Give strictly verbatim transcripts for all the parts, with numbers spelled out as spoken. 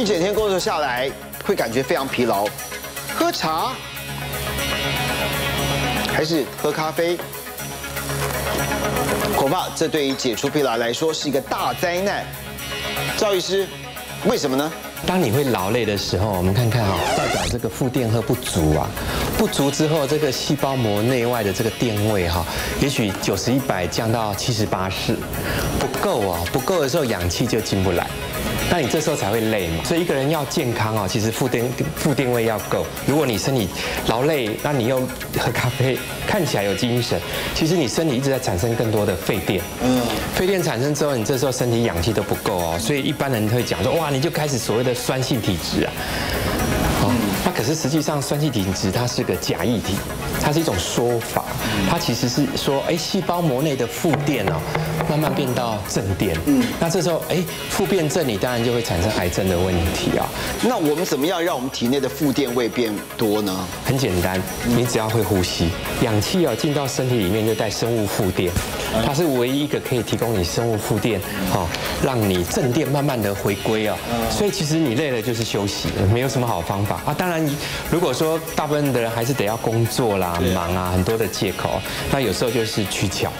一整天工作下来会感觉非常疲劳，喝茶还是喝咖啡，恐怕这对于解除疲劳来说是一个大灾难。赵医师，为什么呢？ 当你会劳累的时候，我们看看啊、喔，代表这个负电荷不足啊，不足之后，这个细胞膜内外的这个电位哈、喔，也许九十一百降到七十八十，不够啊，不够的时候氧气就进不来，那你这时候才会累嘛。所以一个人要健康啊、喔，其实负电负电位要够。如果你身体劳累，那你又喝咖啡，看起来有精神，其实你身体一直在产生更多的废电。嗯，废电产生之后，你这时候身体氧气都不够哦，所以一般人会讲说，哇，你就开始所谓的 的酸性体质啊，哦，那可是实际上酸性体质它是个假议题，它是一种说法，它其实是说，哎，细胞膜内的负电哦，慢慢变到正电，嗯，那这时候，哎，负变正，你当然就会产生癌症的问题啊。那我们怎么样让我们体内的负电位变多呢？很简单，你只要会呼吸，氧气哦进到身体里面就带生物负电，它是唯一一个可以提供你生物负电，哦，让你正电慢慢的回归啊。所以其实 你累了就是休息，没有什么好方法啊。当然，如果说大部分的人还是得要工作啦、忙啊，很多的借口，那有时候就是取巧。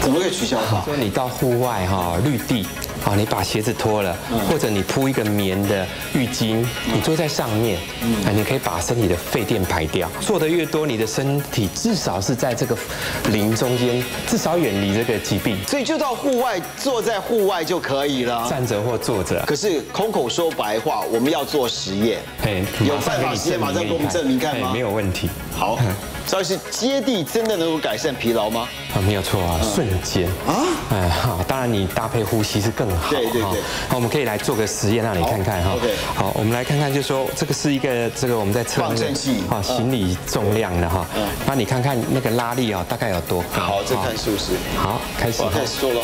怎么可以取巧？好，所以你到户外哈，绿地啊，你把鞋子脱了，或者你铺一个棉的浴巾，你坐在上面，啊，你可以把身体的废电排掉。做得越多，你的身体至少是在这个零中间，至少远离这个疾病。所以就到户外，坐在户外就可以了，站着或坐着。可是空口说白 话，我们要做实验，有办法实验马上给我们证明看吗？没有问题。好，赵医师，接地真的能够改善疲劳吗？啊，没有错啊，瞬间啊，哎好，当然你搭配呼吸是更好。对对对，好，我们可以来做个实验让你看看哈。好，我们来看看，就说这个是一个这个我们在测那个啊行李重量的哈，那你看看那个拉力啊大概有多高？好，这看是不是？好，开始开始做了。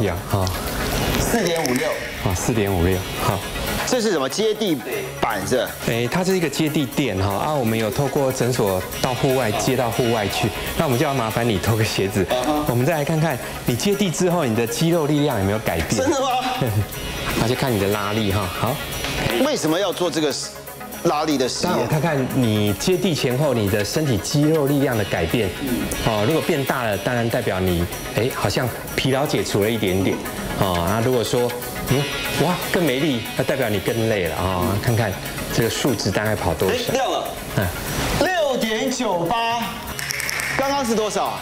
一样啊，四点五六啊，四点五六好。这是什么接地板子？哎，它是一个接地垫哈啊，我们有透过诊所到户外接到户外去，那我们就要麻烦你脱个鞋子，我们再来看看你接地之后你的肌肉力量有没有改变？真的吗？那就看你的拉力哈。好，为什么要做这个 拉力的实验，看看你接地前后你的身体肌肉力量的改变。哦，如果变大了，当然代表你哎好像疲劳解除了一点点。哦，那如果说嗯哇更没力，那代表你更累了啊。看看这个数值大概跑多少？亮了，嗯，六点九八，刚刚是多少啊？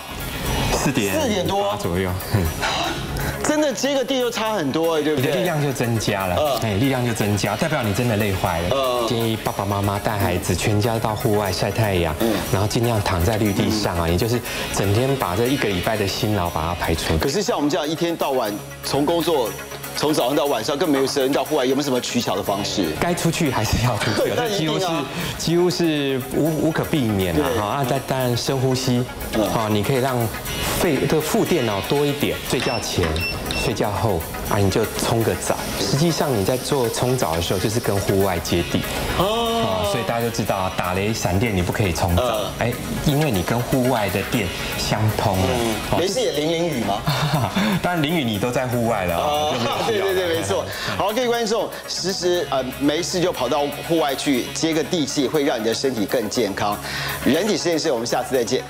四点四点多左右。嗯，真的接个地就差很多哎，对不对？你的力量就增加了，哎，力量就增加，代表你真的累坏了。建议爸爸妈妈带孩子全家到户外晒太阳，然后尽量躺在绿地上啊，也就是整天把这一个礼拜的辛劳把它排出。可是像我们这样一天到晚从工作， 从早上到晚上，更没有时间到户外，有没有什么取巧的方式？该出去还是要出去，那几乎是几乎是无无可避免了哈。啊，再当然深呼吸，啊，你可以让肺的负电脑多一点。睡觉前、睡觉后啊，你就冲个澡。实际上你在做冲澡的时候，就是跟户外接地。哦，所以大家就知道打雷闪电你不可以冲澡，哎，因为你跟户外的电相通了。没事也淋淋雨吗？当然淋雨你都在户外了啊。 对对对，没错。好，各位观众，时时呃没事就跑到户外去接个地气，会让你的身体更健康。人体实验室，我们下次再见。